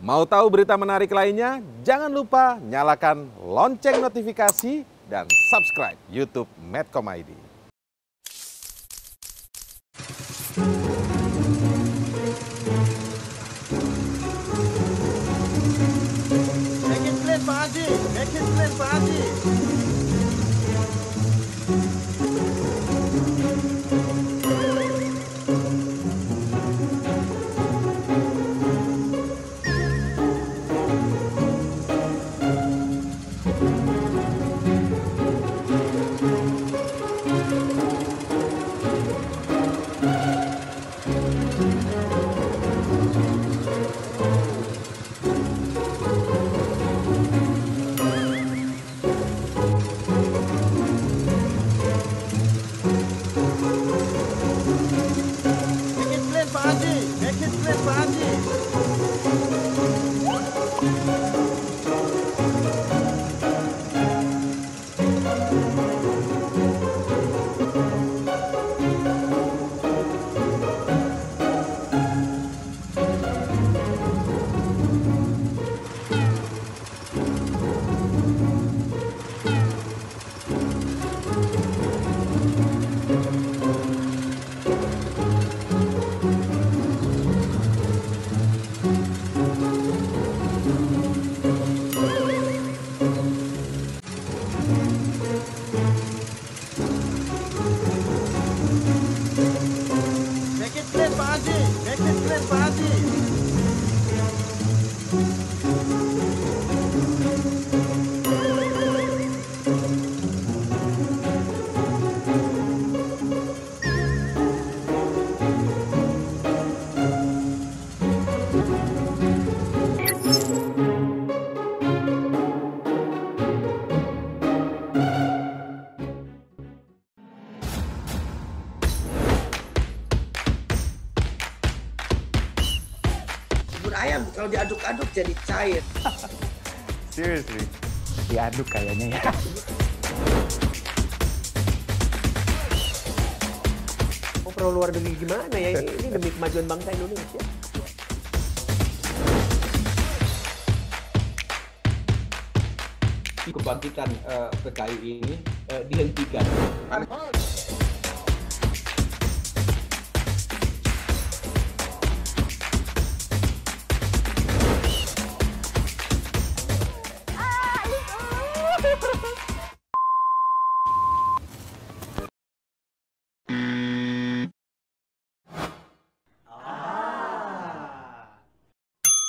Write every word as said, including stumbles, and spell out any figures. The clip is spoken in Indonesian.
Mau tahu berita menarik lainnya? Jangan lupa nyalakan lonceng notifikasi dan subscribe YouTube Medcom dot I D. Ayam kalau diaduk-aduk jadi cair. Seriously, diaduk kayaknya ya. Oh, perlu luar negeri gimana ya ini, ini demi kemajuan bangsa Indonesia. Kebangkitan uh, P K I ini uh, dihentikan.